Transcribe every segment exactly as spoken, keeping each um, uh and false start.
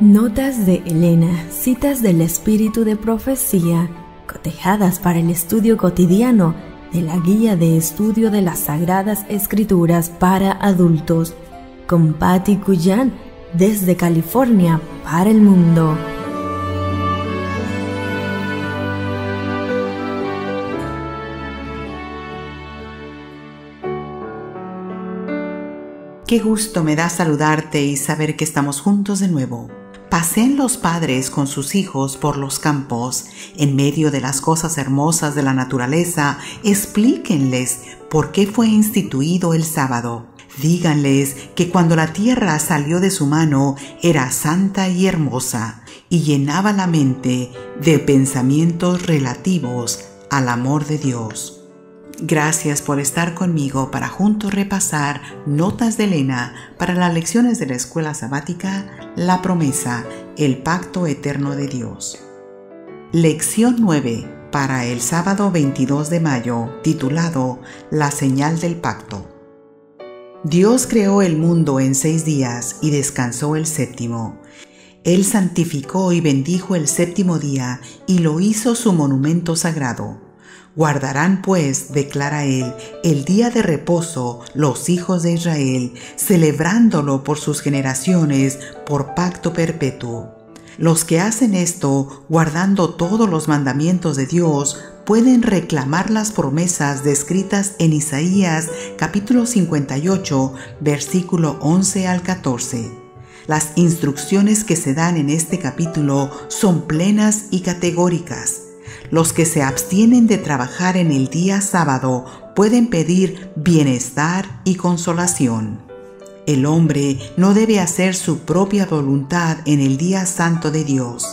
Notas de Elena, citas del Espíritu de Profecía, cotejadas para el estudio cotidiano de la Guía de Estudio de las Sagradas Escrituras para Adultos, con Patti Cuyan, desde California para el mundo. Qué gusto me da saludarte y saber que estamos juntos de nuevo. Paseen los padres con sus hijos por los campos. En medio de las cosas hermosas de la naturaleza, explíquenles por qué fue instituido el sábado. Díganles que cuando la tierra salió de su mano, era santa y hermosa, y llenaba la mente de pensamientos relativos al amor de Dios. Gracias por estar conmigo para juntos repasar Notas de Elena para las lecciones de la Escuela Sabática, La Promesa, El Pacto Eterno de Dios. Lección nueve para el sábado veintidós de mayo, titulado La Señal del Pacto. Dios creó el mundo en seis días y descansó el séptimo. Él santificó y bendijo el séptimo día y lo hizo su monumento sagrado. Guardarán pues, declara Él, el día de reposo los hijos de Israel, celebrándolo por sus generaciones por pacto perpetuo. Los que hacen esto, guardando todos los mandamientos de Dios, pueden reclamar las promesas descritas en Isaías capítulo cincuenta y ocho, versículo once al catorce. Las instrucciones que se dan en este capítulo son plenas y categóricas. Los que se abstienen de trabajar en el día sábado pueden pedir bienestar y consolación. El hombre no debe hacer su propia voluntad en el día santo de Dios.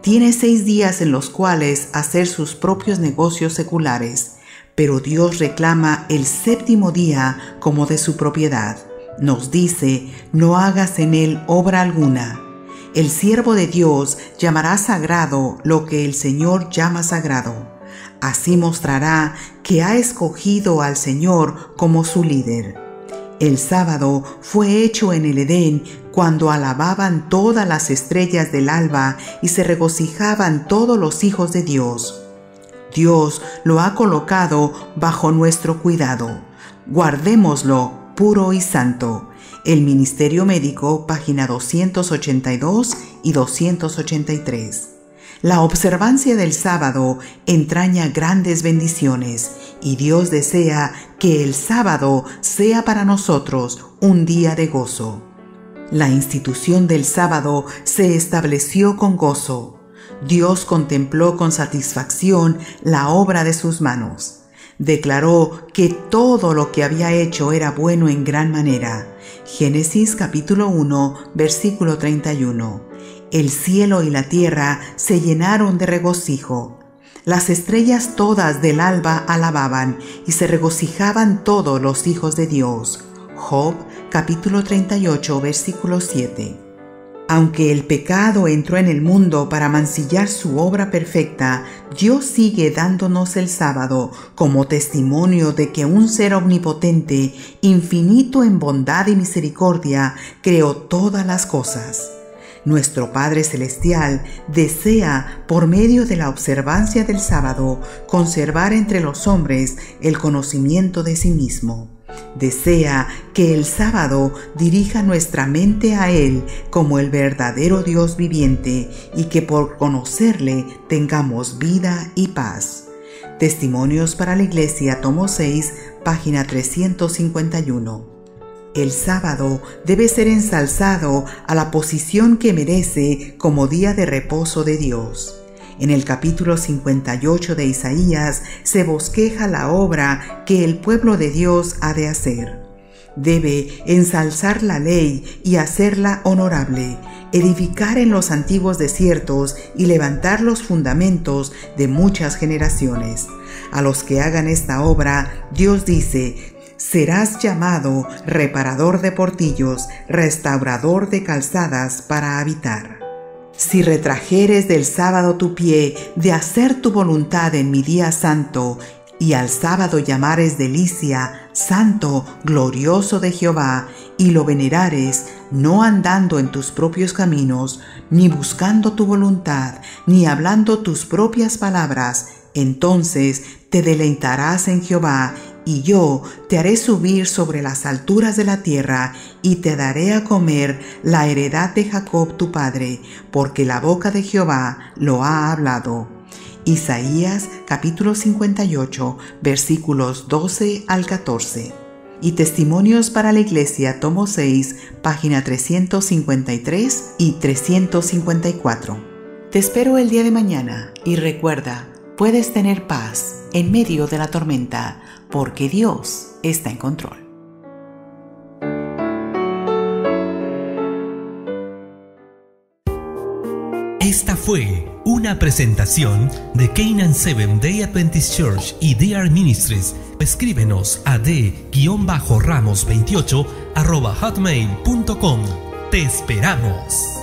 Tiene seis días en los cuales hacer sus propios negocios seculares, pero Dios reclama el séptimo día como de su propiedad. Nos dice, no hagas en él obra alguna. El siervo de Dios llamará sagrado lo que el Señor llama sagrado. Así mostrará que ha escogido al Señor como su líder. El sábado fue hecho en el Edén cuando alababan todas las estrellas del alba y se regocijaban todos los hijos de Dios. Dios lo ha colocado bajo nuestro cuidado. Guardémoslo puro y santo. El Ministerio Médico, página doscientos ochenta y dos y doscientos ochenta y tres. La observancia del sábado entraña grandes bendiciones y Dios desea que el sábado sea para nosotros un día de gozo. La institución del sábado se estableció con gozo. Dios contempló con satisfacción la obra de sus manos. Declaró que todo lo que había hecho era bueno en gran manera. Génesis capítulo uno, versículo treinta y uno. El cielo y la tierra se llenaron de regocijo. Las estrellas todas del alba alababan y se regocijaban todos los hijos de Dios. Job capítulo treinta y ocho, versículo siete. Aunque el pecado entró en el mundo para mancillar su obra perfecta, Dios sigue dándonos el sábado como testimonio de que un ser omnipotente, infinito en bondad y misericordia, creó todas las cosas. Nuestro Padre Celestial desea, por medio de la observancia del sábado, conservar entre los hombres el conocimiento de sí mismo. Desea que el sábado dirija nuestra mente a Él como el verdadero Dios viviente y que por conocerle tengamos vida y paz. Testimonios para la Iglesia, tomo seis, página trescientos cincuenta y uno. El sábado debe ser ensalzado a la posición que merece como día de reposo de Dios. En el capítulo cincuenta y ocho de Isaías se bosqueja la obra que el pueblo de Dios ha de hacer. Debe ensalzar la ley y hacerla honorable, edificar en los antiguos desiertos y levantar los fundamentos de muchas generaciones. A los que hagan esta obra, Dios dice, serás llamado reparador de portillos, restaurador de calzadas para habitar. Si retrajeres del sábado tu pie de hacer tu voluntad en mi día santo, Y al sábado llamares delicia, santo, glorioso de Jehová, y lo venerares, no andando en tus propios caminos, ni buscando tu voluntad, ni hablando tus propias palabras. Entonces te deleitarás en Jehová, y yo te haré subir sobre las alturas de la tierra, y te daré a comer la heredad de Jacob tu padre, porque la boca de Jehová lo ha hablado. Isaías capítulo cincuenta y ocho, versículos doce al catorce. Y Testimonios para la Iglesia, tomo seis, página trescientos cincuenta y tres y trescientos cincuenta y cuatro. Te espero el día de mañana y recuerda, puedes tener paz en medio de la tormenta, porque Dios está en control. Esta fue una presentación de Canaan Seven Day Adventist Church y D R Ministries. Escríbenos a d ramos veintiocho arroba hotmail punto com. ¡Te esperamos!